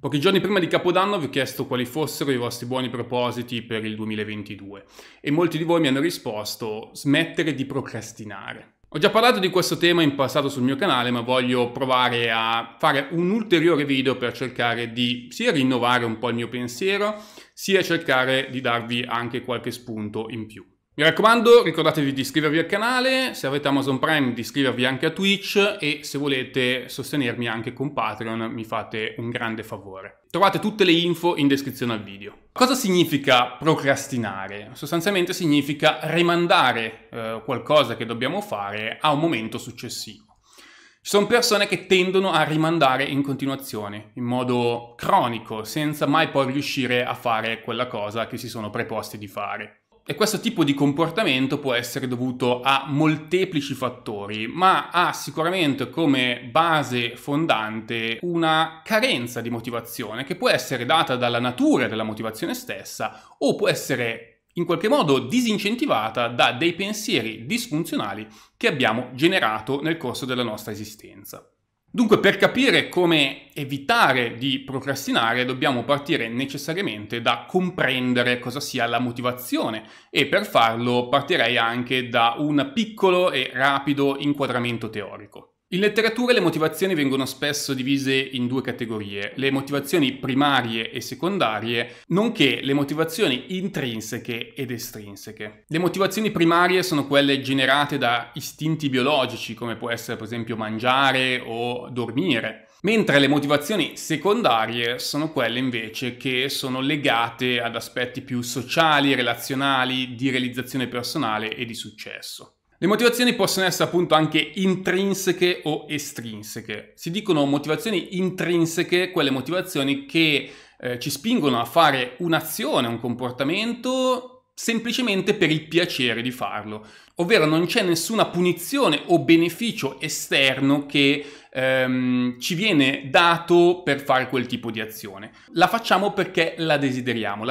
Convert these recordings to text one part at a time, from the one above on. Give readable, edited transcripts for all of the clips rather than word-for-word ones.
Pochi giorni prima di Capodanno vi ho chiesto quali fossero i vostri buoni propositi per il 2022 e molti di voi mi hanno risposto smettere di procrastinare. Ho già parlato di questo tema in passato sul mio canale, ma voglio provare a fare un ulteriore video per cercare di sia rinnovare un po' il mio pensiero, sia cercare di darvi anche qualche spunto in più. Mi raccomando, ricordatevi di iscrivervi al canale, se avete Amazon Prime di iscrivervi anche a Twitch e se volete sostenermi anche con Patreon mi fate un grande favore. Trovate tutte le info in descrizione al video. Cosa significa procrastinare? Sostanzialmente significa rimandare qualcosa che dobbiamo fare a un momento successivo. Ci sono persone che tendono a rimandare in continuazione, in modo cronico, senza mai poi riuscire a fare quella cosa che si sono preposti di fare. E questo tipo di comportamento può essere dovuto a molteplici fattori, ma ha sicuramente come base fondante una carenza di motivazione che può essere data dalla natura della motivazione stessa o può essere in qualche modo disincentivata da dei pensieri disfunzionali che abbiamo generato nel corso della nostra esistenza. Dunque, per capire come evitare di procrastinare dobbiamo partire necessariamente da comprendere cosa sia la motivazione e per farlo partirei anche da un piccolo e rapido inquadramento teorico. In letteratura le motivazioni vengono spesso divise in due categorie, le motivazioni primarie e secondarie, nonché le motivazioni intrinseche ed estrinseche. Le motivazioni primarie sono quelle generate da istinti biologici, come può essere per esempio mangiare o dormire, mentre le motivazioni secondarie sono quelle invece che sono legate ad aspetti più sociali, relazionali, di realizzazione personale e di successo. Le motivazioni possono essere appunto anche intrinseche o estrinseche. Si dicono motivazioni intrinseche quelle motivazioni che ci spingono a fare un'azione, un comportamento semplicemente per il piacere di farlo, ovvero non c'è nessuna punizione o beneficio esterno che ci viene dato per fare quel tipo di azione. La facciamo perché la desideriamo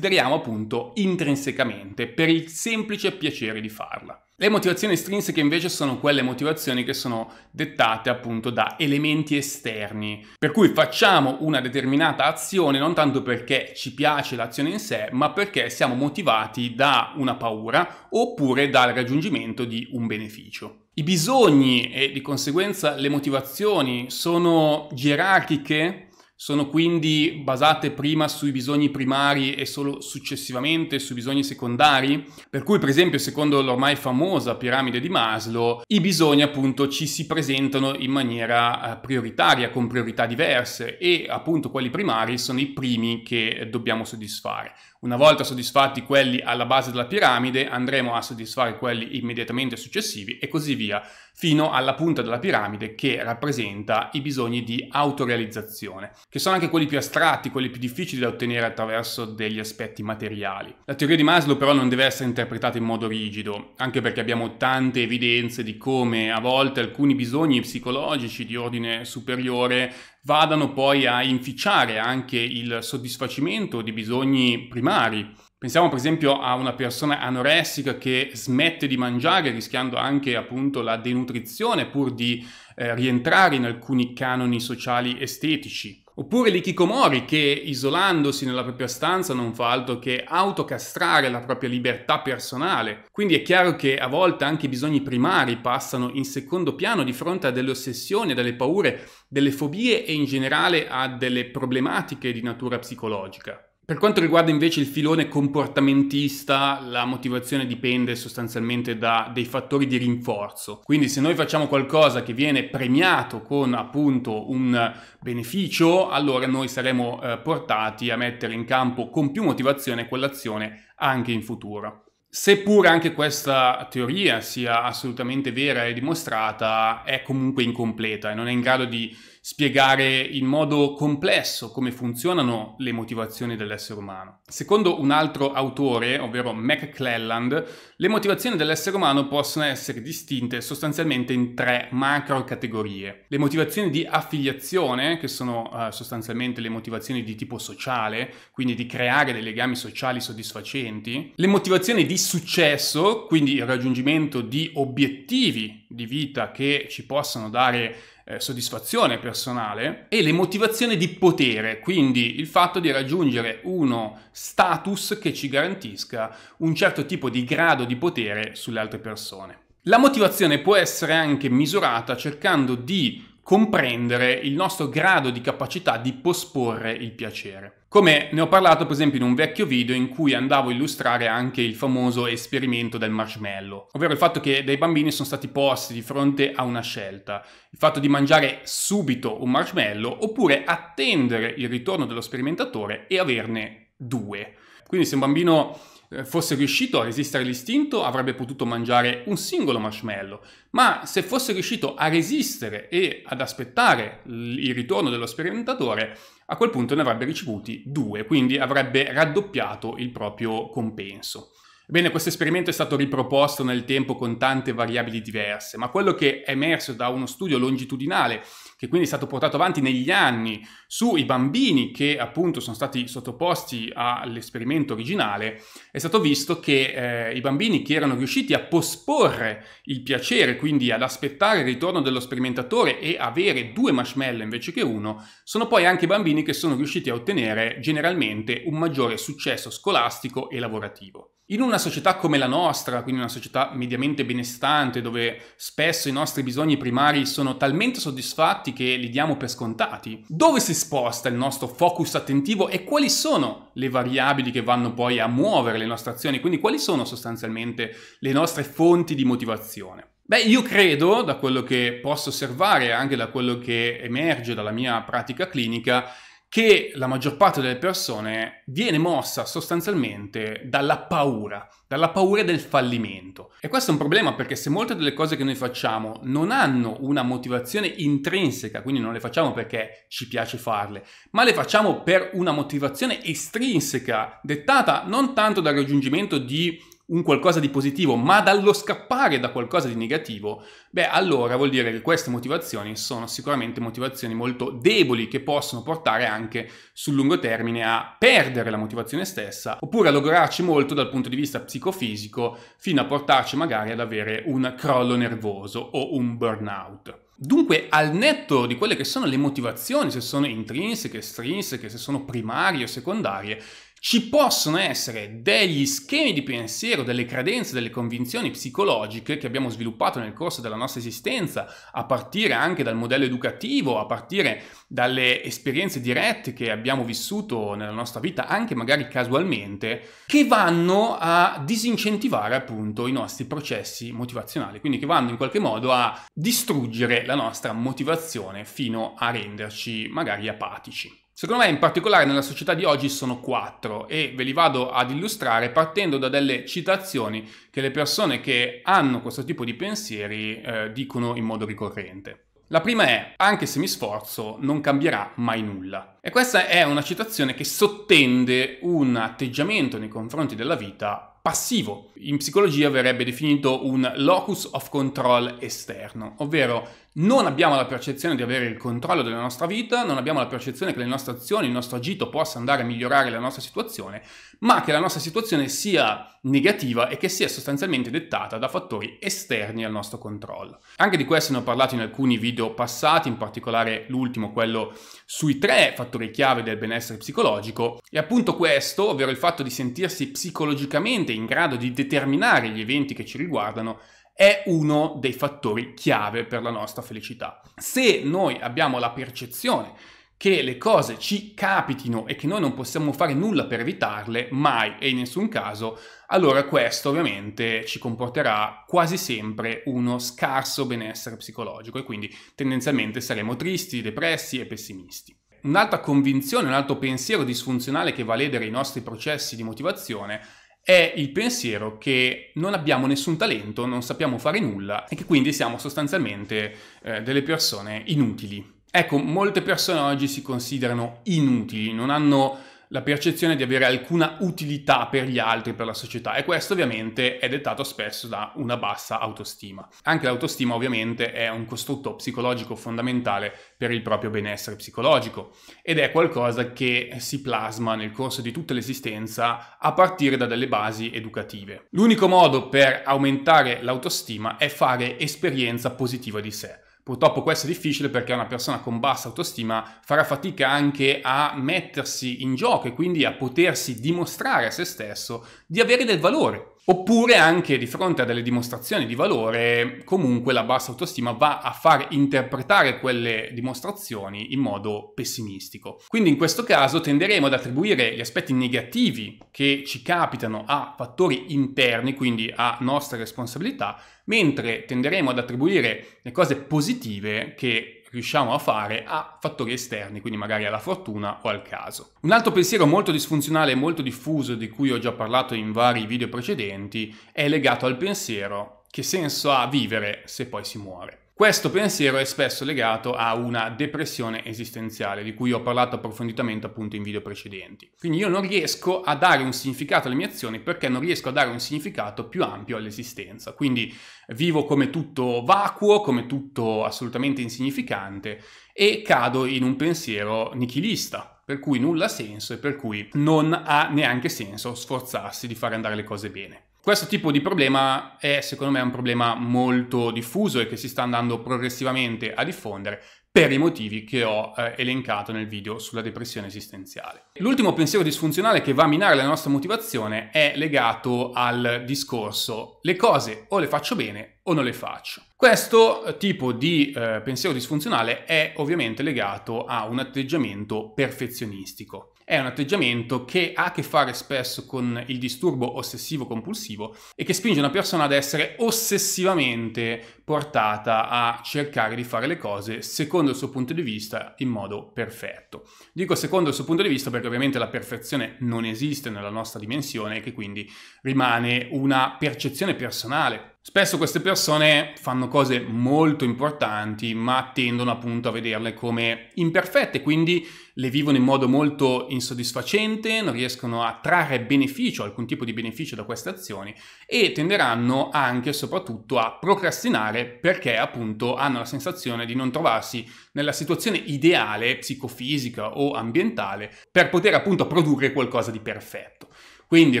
appunto intrinsecamente, per il semplice piacere di farla. Le motivazioni estrinseche invece sono quelle motivazioni che sono dettate appunto da elementi esterni, per cui facciamo una determinata azione non tanto perché ci piace l'azione in sé, ma perché siamo motivati da una paura oppure dal raggiungimento di un beneficio. I bisogni e di conseguenza le motivazioni sono gerarchiche, sono quindi basate prima sui bisogni primari e solo successivamente sui bisogni secondari, per cui per esempio secondo l'ormai famosa piramide di Maslow i bisogni appunto ci si presentano in maniera prioritaria, con priorità diverse e appunto quelli primari sono i primi che dobbiamo soddisfare. Una volta soddisfatti quelli alla base della piramide andremo a soddisfare quelli immediatamente successivi e così via fino alla punta della piramide che rappresenta i bisogni di autorealizzazione, che sono anche quelli più astratti, quelli più difficili da ottenere attraverso degli aspetti materiali. La teoria di Maslow però non deve essere interpretata in modo rigido, anche perché abbiamo tante evidenze di come a volte alcuni bisogni psicologici di ordine superiore vadano poi a inficiare anche il soddisfacimento di bisogni primari. Pensiamo per esempio a una persona anoressica che smette di mangiare rischiando anche appunto la denutrizione pur di rientrare in alcuni canoni sociali estetici. Oppure l'ikikomori che isolandosi nella propria stanza non fa altro che autocastrare la propria libertà personale. Quindi è chiaro che a volte anche i bisogni primari passano in secondo piano di fronte a delle ossessioni, a delle paure, delle fobie e in generale a delle problematiche di natura psicologica. Per quanto riguarda invece il filone comportamentista, la motivazione dipende sostanzialmente da dei fattori di rinforzo. Quindi se noi facciamo qualcosa che viene premiato con appunto un beneficio, allora noi saremo portati a mettere in campo con più motivazione quell'azione anche in futuro. Seppur anche questa teoria sia assolutamente vera e dimostrata, è comunque incompleta e non è in grado di spiegare in modo complesso come funzionano le motivazioni dell'essere umano. Secondo un altro autore, ovvero McClelland, le motivazioni dell'essere umano possono essere distinte sostanzialmente in tre macro categorie. Le motivazioni di affiliazione, che sono sostanzialmente le motivazioni di tipo sociale, quindi di creare dei legami sociali soddisfacenti. Le motivazioni di successo, quindi il raggiungimento di obiettivi di vita che ci possono dare soddisfazione personale e le motivazioni di potere, quindi il fatto di raggiungere uno status che ci garantisca un certo tipo di grado di potere sulle altre persone. La motivazione può essere anche misurata cercando di comprendere il nostro grado di capacità di posporre il piacere. Come ne ho parlato per esempio in un vecchio video in cui andavo a illustrare anche il famoso esperimento del marshmallow, ovvero il fatto che dei bambini sono stati posti di fronte a una scelta, il fatto di mangiare subito un marshmallow oppure attendere il ritorno dello sperimentatore e averne due. Quindi se un bambino fosse riuscito a resistere all'istinto avrebbe potuto mangiare un singolo marshmallow, ma se fosse riuscito a resistere e ad aspettare il ritorno dello sperimentatore, a quel punto ne avrebbe ricevuti due, quindi avrebbe raddoppiato il proprio compenso. Ebbene, questo esperimento è stato riproposto nel tempo con tante variabili diverse, ma quello che è emerso da uno studio longitudinale, che quindi è stato portato avanti negli anni sui bambini che appunto sono stati sottoposti all'esperimento originale, è stato visto che i bambini che erano riusciti a posporre il piacere, quindi ad aspettare il ritorno dello sperimentatore e avere due marshmallow invece che uno, sono poi anche bambini che sono riusciti a ottenere generalmente un maggiore successo scolastico e lavorativo. In una società come la nostra, quindi una società mediamente benestante, dove spesso i nostri bisogni primari sono talmente soddisfatti che li diamo per scontati, dove si sposta il nostro focus attentivo e quali sono le variabili che vanno poi a muovere le nostre azioni? Quindi quali sono sostanzialmente le nostre fonti di motivazione? Beh, io credo, da quello che posso osservare e anche da quello che emerge dalla mia pratica clinica, che la maggior parte delle persone viene mossa sostanzialmente dalla paura del fallimento. E questo è un problema, perché se molte delle cose che noi facciamo non hanno una motivazione intrinseca, quindi non le facciamo perché ci piace farle, ma le facciamo per una motivazione estrinseca, dettata non tanto dal raggiungimento di un qualcosa di positivo, ma dallo scappare da qualcosa di negativo, beh, allora vuol dire che queste motivazioni sono sicuramente motivazioni molto deboli, che possono portare anche sul lungo termine a perdere la motivazione stessa, oppure a logorarci molto dal punto di vista psicofisico, fino a portarci magari ad avere un crollo nervoso o un burnout. Dunque, al netto di quelle che sono le motivazioni, se sono intrinseche, estrinseche, se sono primarie o secondarie, ci possono essere degli schemi di pensiero, delle credenze, delle convinzioni psicologiche che abbiamo sviluppato nel corso della nostra esistenza, a partire anche dal modello educativo, a partire dalle esperienze dirette che abbiamo vissuto nella nostra vita, anche magari casualmente, che vanno a disincentivare appunto i nostri processi motivazionali, quindi che vanno in qualche modo a distruggere la nostra motivazione fino a renderci magari apatici. Secondo me in particolare nella società di oggi sono quattro, e ve li vado ad illustrare partendo da delle citazioni che le persone che hanno questo tipo di pensieri dicono in modo ricorrente. La prima è: anche se mi sforzo non cambierà mai nulla. E questa è una citazione che sottende un atteggiamento nei confronti della vita passivo. In psicologia verrebbe definito un locus of control esterno, ovvero non abbiamo la percezione di avere il controllo della nostra vita, non abbiamo la percezione che le nostre azioni, il nostro agito possa andare a migliorare la nostra situazione, ma che la nostra situazione sia negativa e che sia sostanzialmente dettata da fattori esterni al nostro controllo. Anche di questo ne ho parlato in alcuni video passati, in particolare l'ultimo, quello sui 3 fattori chiave del benessere psicologico, e appunto questo, ovvero il fatto di sentirsi psicologicamente in grado di determinare gli eventi che ci riguardano, è uno dei fattori chiave per la nostra felicità. Se noi abbiamo la percezione che le cose ci capitino e che noi non possiamo fare nulla per evitarle, mai e in nessun caso, allora questo ovviamente ci comporterà quasi sempre uno scarso benessere psicologico, e quindi tendenzialmente saremo tristi, depressi e pessimisti. Un'altra convinzione, un altro pensiero disfunzionale che va a ledere i nostri processi di motivazione è il pensiero che non abbiamo nessun talento, non sappiamo fare nulla e che quindi siamo sostanzialmente delle persone inutili. Ecco, molte persone oggi si considerano inutili, non hanno la percezione di avere alcuna utilità per gli altri, per la società, e questo ovviamente è dettato spesso da una bassa autostima. Anche l'autostima ovviamente è un costrutto psicologico fondamentale per il proprio benessere psicologico, ed è qualcosa che si plasma nel corso di tutta l'esistenza a partire da delle basi educative. L'unico modo per aumentare l'autostima è fare esperienza positiva di sé. Purtroppo questo è difficile perché una persona con bassa autostima farà fatica anche a mettersi in gioco e quindi a potersi dimostrare a se stesso di avere del valore. Oppure anche di fronte a delle dimostrazioni di valore, comunque la bassa autostima va a far interpretare quelle dimostrazioni in modo pessimistico. Quindi in questo caso tenderemo ad attribuire gli aspetti negativi che ci capitano a fattori interni, quindi a nostre responsabilità, mentre tenderemo ad attribuire le cose positive che riusciamo a fare a fattori esterni, quindi magari alla fortuna o al caso. Un altro pensiero molto disfunzionale e molto diffuso, di cui ho già parlato in vari video precedenti, è legato al pensiero: che senso ha vivere se poi si muore? Questo pensiero è spesso legato a una depressione esistenziale, di cui ho parlato approfonditamente appunto in video precedenti. Quindi io non riesco a dare un significato alle mie azioni perché non riesco a dare un significato più ampio all'esistenza. Quindi vivo come tutto vacuo, come tutto assolutamente insignificante, e cado in un pensiero nichilista, per cui nulla ha senso e per cui non ha neanche senso sforzarsi di fare andare le cose bene. Questo tipo di problema è, secondo me, un problema molto diffuso e che si sta andando progressivamente a diffondere per i motivi che ho elencato nel video sulla depressione esistenziale. L'ultimo pensiero disfunzionale che va a minare la nostra motivazione è legato al discorso: le cose o le faccio bene o non le faccio. Questo tipo di pensiero disfunzionale è ovviamente legato a un atteggiamento perfezionistico. È un atteggiamento che ha a che fare spesso con il disturbo ossessivo-compulsivo e che spinge una persona ad essere ossessivamente portata a cercare di fare le cose secondo il suo punto di vista in modo perfetto. Dico secondo il suo punto di vista perché ovviamente la perfezione non esiste nella nostra dimensione e che quindi rimane una percezione personale. Spesso queste persone fanno cose molto importanti ma tendono appunto a vederle come imperfette, quindi le vivono in modo molto insoddisfacente, non riescono a trarre beneficio, alcun tipo di beneficio da queste azioni, e tenderanno anche e soprattutto a procrastinare perché appunto hanno la sensazione di non trovarsi nella situazione ideale psicofisica o ambientale per poter appunto produrre qualcosa di perfetto. Quindi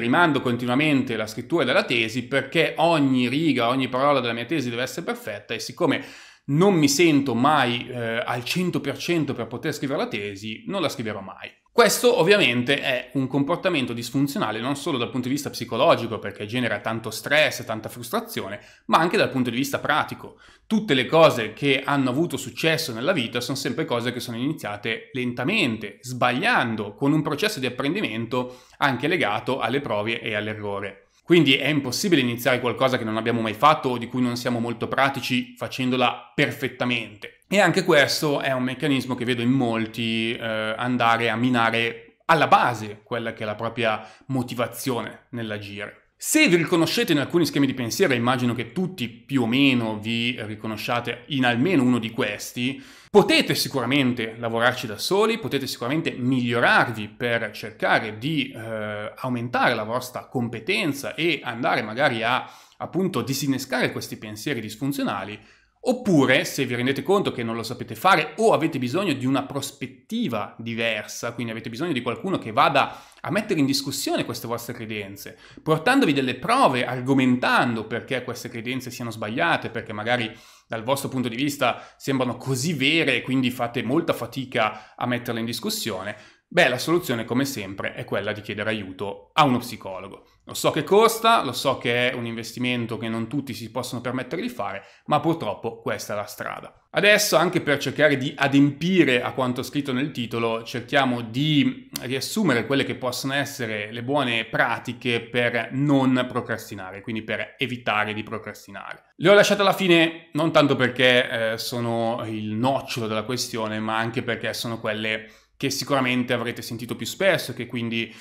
rimando continuamente la scrittura della tesi perché ogni riga, ogni parola della mia tesi deve essere perfetta, e siccome non mi sento mai al 100% per poter scrivere la tesi, non la scriverò mai. Questo ovviamente è un comportamento disfunzionale non solo dal punto di vista psicologico, perché genera tanto stress e tanta frustrazione, ma anche dal punto di vista pratico. Tutte le cose che hanno avuto successo nella vita sono sempre cose che sono iniziate lentamente, sbagliando, con un processo di apprendimento anche legato alle prove e all'errore. Quindi è impossibile iniziare qualcosa che non abbiamo mai fatto o di cui non siamo molto pratici facendola perfettamente. E anche questo è un meccanismo che vedo in molti andare a minare alla base quella che è la propria motivazione nell'agire. Se vi riconoscete in alcuni schemi di pensiero, immagino che tutti più o meno vi riconosciate in almeno uno di questi, potete sicuramente lavorarci da soli, potete sicuramente migliorarvi per cercare di aumentare la vostra competenza e andare magari a appunto disinnescare questi pensieri disfunzionali. Oppure, se vi rendete conto che non lo sapete fare o avete bisogno di una prospettiva diversa, quindi avete bisogno di qualcuno che vada a mettere in discussione queste vostre credenze, portandovi delle prove, argomentando perché queste credenze siano sbagliate, perché magari dal vostro punto di vista sembrano così vere e quindi fate molta fatica a metterle in discussione, beh, la soluzione come sempre è quella di chiedere aiuto a uno psicologo. Lo so che costa, lo so che è un investimento che non tutti si possono permettere di fare, ma purtroppo questa è la strada. Adesso, anche per cercare di adempiere a quanto scritto nel titolo, cerchiamo di riassumere quelle che possono essere le buone pratiche per non procrastinare, quindi per evitare di procrastinare. Le ho lasciate alla fine non tanto perché sono il nocciolo della questione, ma anche perché sono quelle che sicuramente avrete sentito più spesso e che quindi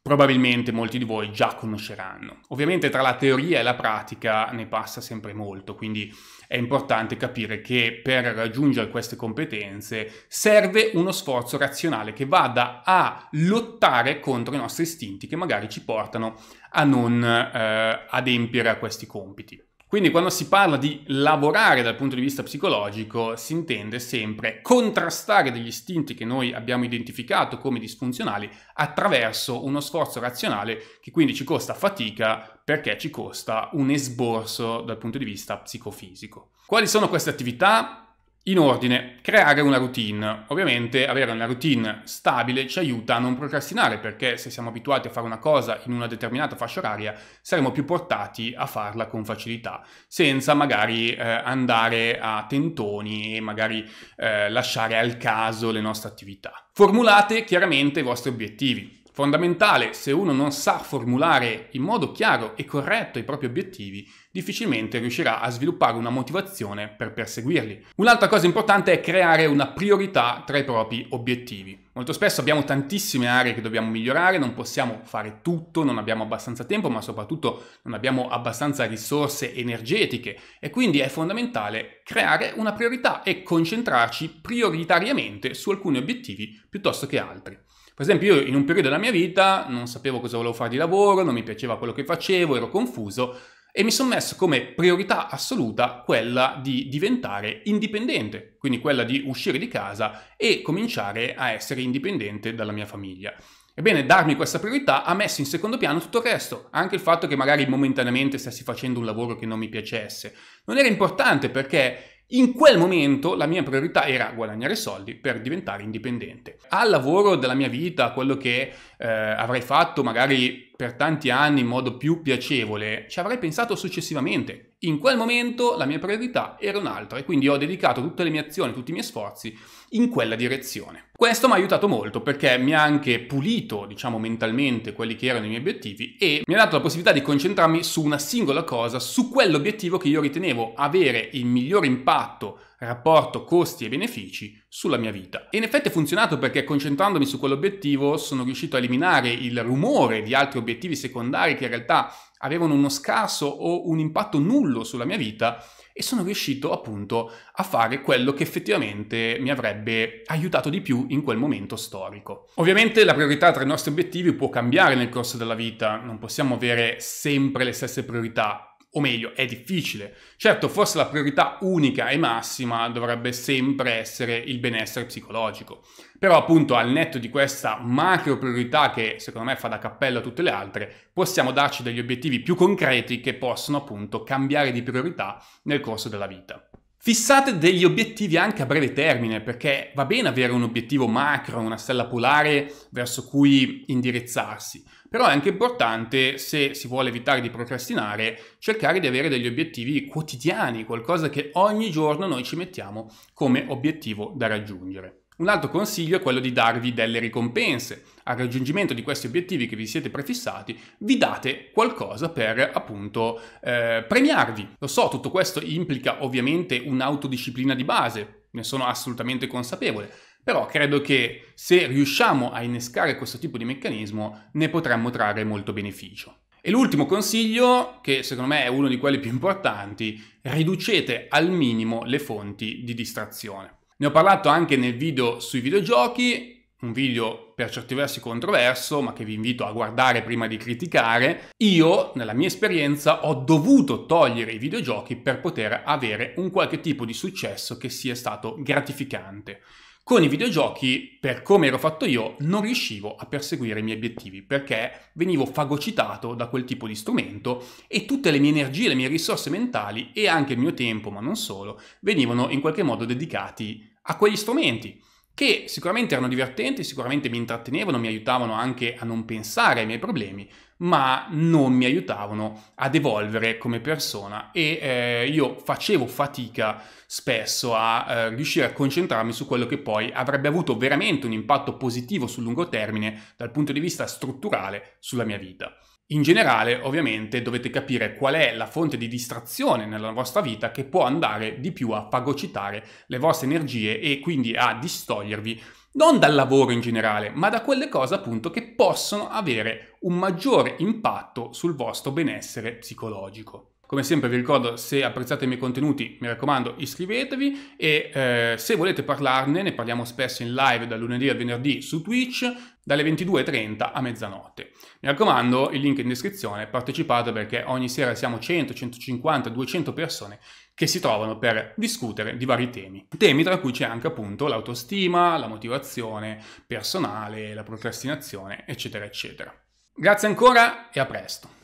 probabilmente molti di voi già conosceranno. Ovviamente tra la teoria e la pratica ne passa sempre molto, quindi è importante capire che per raggiungere queste competenze serve uno sforzo razionale che vada a lottare contro i nostri istinti che magari ci portano a non adempiere a questi compiti. Quindi quando si parla di lavorare dal punto di vista psicologico si intende sempre contrastare degli istinti che noi abbiamo identificato come disfunzionali attraverso uno sforzo razionale che quindi ci costa fatica perché ci costa un esborso dal punto di vista psicofisico. Quali sono queste attività? In ordine, creare una routine. Ovviamente avere una routine stabile ci aiuta a non procrastinare, perché se siamo abituati a fare una cosa in una determinata fascia oraria saremo più portati a farla con facilità, senza magari andare a tentoni e magari lasciare al caso le nostre attività. Formulate chiaramente i vostri obiettivi. Fondamentale, se uno non sa formulare in modo chiaro e corretto i propri obiettivi, difficilmente riuscirà a sviluppare una motivazione per perseguirli. Un'altra cosa importante è creare una priorità tra i propri obiettivi. Molto spesso abbiamo tantissime aree che dobbiamo migliorare, non possiamo fare tutto, non abbiamo abbastanza tempo, ma soprattutto non abbiamo abbastanza risorse energetiche, e quindi è fondamentale creare una priorità e concentrarci prioritariamente su alcuni obiettivi piuttosto che altri. Per esempio, io in un periodo della mia vita non sapevo cosa volevo fare di lavoro, non mi piaceva quello che facevo, ero confuso, e mi sono messo come priorità assoluta quella di diventare indipendente, quindi quella di uscire di casa e cominciare a essere indipendente dalla mia famiglia. Ebbene, darmi questa priorità ha messo in secondo piano tutto il resto, anche il fatto che magari momentaneamente stessi facendo un lavoro che non mi piacesse. Non era importante, perché in quel momento la mia priorità era guadagnare soldi per diventare indipendente. Al lavoro della mia vita, quello che avrei fatto magari per tanti anni in modo più piacevole, ci avrei pensato successivamente. In quel momento la mia priorità era un'altra, e quindi ho dedicato tutte le mie azioni, tutti i miei sforzi in quella direzione. Questo mi ha aiutato molto, perché mi ha anche pulito, diciamo, mentalmente quelli che erano i miei obiettivi, e mi ha dato la possibilità di concentrarmi su una singola cosa, su quell'obiettivo che io ritenevo avere il miglior impatto rapporto costi e benefici sulla mia vita. E in effetti è funzionato, perché concentrandomi su quell'obiettivo sono riuscito a eliminare il rumore di altri obiettivi secondari che in realtà avevano uno scarso o un impatto nullo sulla mia vita, e sono riuscito appunto a fare quello che effettivamente mi avrebbe aiutato di più in quel momento storico. Ovviamente la priorità tra i nostri obiettivi può cambiare nel corso della vita, non possiamo avere sempre le stesse priorità, o meglio, è difficile. Certo, forse la priorità unica e massima dovrebbe sempre essere il benessere psicologico. Però appunto, al netto di questa macro priorità che secondo me fa da cappello a tutte le altre, possiamo darci degli obiettivi più concreti che possono appunto cambiare di priorità nel corso della vita. Fissate degli obiettivi anche a breve termine, perché va bene avere un obiettivo macro, una stella polare verso cui indirizzarsi, però è anche importante, se si vuole evitare di procrastinare, cercare di avere degli obiettivi quotidiani, qualcosa che ogni giorno noi ci mettiamo come obiettivo da raggiungere. Un altro consiglio è quello di darvi delle ricompense. Al raggiungimento di questi obiettivi che vi siete prefissati, vi date qualcosa per appunto premiarvi. Lo so, tutto questo implica ovviamente un'autodisciplina di base, ne sono assolutamente consapevole, però credo che se riusciamo a innescare questo tipo di meccanismo ne potremmo trarre molto beneficio. E l'ultimo consiglio, che secondo me è uno di quelli più importanti: riducete al minimo le fonti di distrazione. Ne ho parlato anche nel video sui videogiochi, un video per certi versi controverso, ma che vi invito a guardare prima di criticare. Io, nella mia esperienza, ho dovuto togliere i videogiochi per poter avere un qualche tipo di successo che sia stato gratificante. Con i videogiochi, per come ero fatto io, non riuscivo a perseguire i miei obiettivi, perché venivo fagocitato da quel tipo di strumento e tutte le mie energie, le mie risorse mentali e anche il mio tempo, ma non solo, venivano in qualche modo dedicati a quegli strumenti, che sicuramente erano divertenti, sicuramente mi intrattenevano, mi aiutavano anche a non pensare ai miei problemi, ma non mi aiutavano ad evolvere come persona, e io facevo fatica spesso a riuscire a concentrarmi su quello che poi avrebbe avuto veramente un impatto positivo sul lungo termine dal punto di vista strutturale sulla mia vita. In generale, ovviamente, dovete capire qual è la fonte di distrazione nella vostra vita che può andare di più a fagocitare le vostre energie e quindi a distogliervi non dal lavoro in generale, ma da quelle cose appunto che possono avere un maggiore impatto sul vostro benessere psicologico. Come sempre vi ricordo, se apprezzate i miei contenuti, mi raccomando, iscrivetevi, e se volete parlarne, ne parliamo spesso in live dal lunedì al venerdì su Twitch, dalle 22:30 a mezzanotte. Mi raccomando, il link è in descrizione, partecipate, perché ogni sera siamo 100, 150, 200 persone che si trovano per discutere di vari temi. Temi tra cui c'è anche appunto l'autostima, la motivazione personale, la procrastinazione, eccetera, eccetera. Grazie ancora e a presto!